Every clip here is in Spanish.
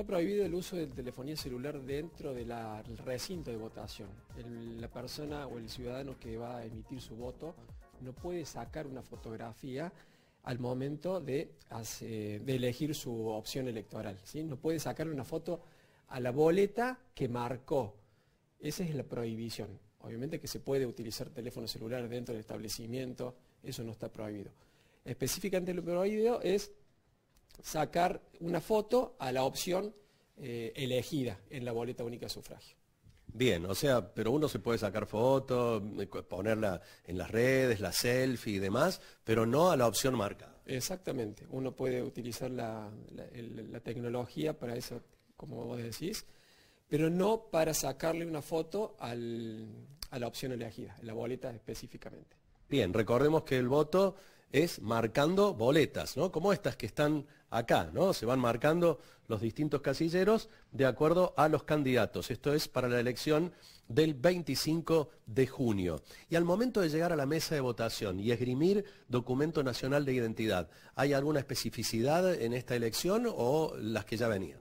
Está prohibido el uso de telefonía celular dentro del recinto de votación. La persona o el ciudadano que va a emitir su voto no puede sacar una fotografía al momento de elegir su opción electoral, ¿sí? No puede sacar una foto a la boleta que marcó. Esa es la prohibición. Obviamente que se puede utilizar teléfono celular dentro del establecimiento, eso no está prohibido. Específicamente lo prohibido es sacar una foto a la opción elegida en la boleta única de sufragio. Bien, o sea, pero uno se puede sacar fotos, ponerla en las redes, la selfie y demás, pero no a la opción marcada. Exactamente, uno puede utilizar la tecnología para eso, como vos decís, pero no para sacarle una foto a la opción elegida, en la boleta específicamente. Bien, recordemos que el voto es marcando boletas, ¿no? Como estas que están acá, ¿no? Se van marcando los distintos casilleros de acuerdo a los candidatos. Esto es para la elección del 25 de junio. Y al momento de llegar a la mesa de votación y esgrimir documento nacional de identidad, ¿hay alguna especificidad en esta elección o las que ya venían?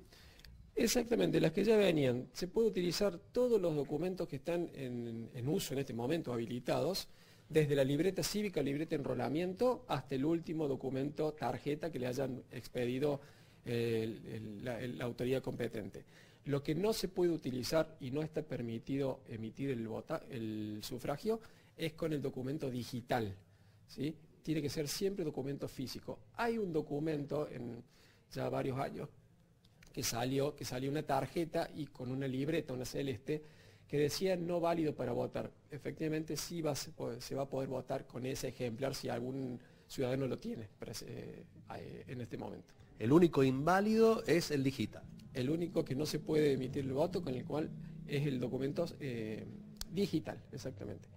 Exactamente, las que ya venían. Se puede utilizar todos los documentos que están en uso en este momento, habilitados, desde la libreta cívica, libreta de enrolamiento, hasta el último documento, tarjeta, que le hayan expedido la autoridad competente. Lo que no se puede utilizar y no está permitido emitir el sufragio es con el documento digital, ¿sí? Tiene que ser siempre documento físico. Hay un documento, en ya varios años, que salió una tarjeta y con una libreta, una celeste, que decía no válido para votar. Efectivamente sí se va a poder votar con ese ejemplar si algún ciudadano lo tiene en este momento. El único inválido es el digital. El único que no se puede emitir el voto con el cual es el documento digital, exactamente.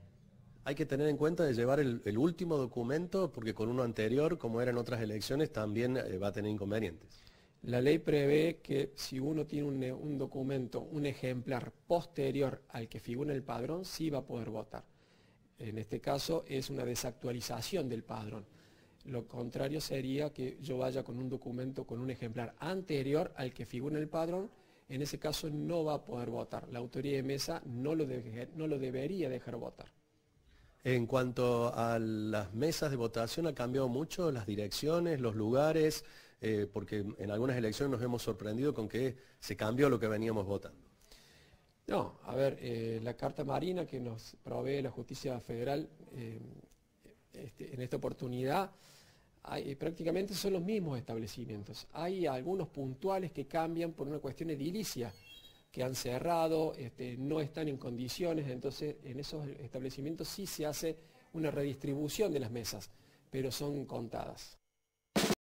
Hay que tener en cuenta de llevar el último documento porque con uno anterior, como eran otras elecciones, también va a tener inconvenientes. La ley prevé que si uno tiene un documento, un ejemplar posterior al que figura el padrón, sí va a poder votar. En este caso es una desactualización del padrón. Lo contrario sería que yo vaya con un documento, con un ejemplar anterior al que figura el padrón, en ese caso no va a poder votar. La autoridad de mesa no lo debería dejar votar. En cuanto a las mesas de votación, ¿ha cambiado mucho las direcciones, los lugares? Porque en algunas elecciones nos hemos sorprendido con que se cambió lo que veníamos votando. No, a ver, la Carta Marina que nos provee la Justicia Federal en esta oportunidad, prácticamente son los mismos establecimientos. Hay algunos puntuales que cambian por una cuestión edilicia, que han cerrado, no están en condiciones, entonces en esos establecimientos sí se hace una redistribución de las mesas, pero son contadas.